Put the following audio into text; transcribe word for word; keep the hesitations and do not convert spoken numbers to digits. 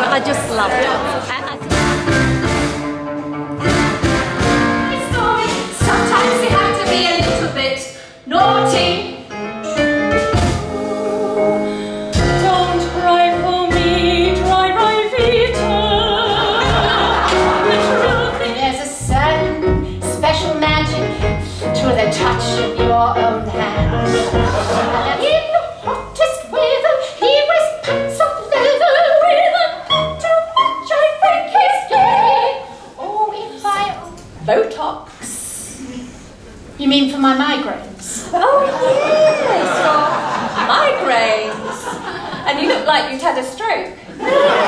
so I just loved it. I, I Sometimes you have to be a little bit naughty. You mean for my migraines? Oh yes, your migraines. And you look like you'd had a stroke.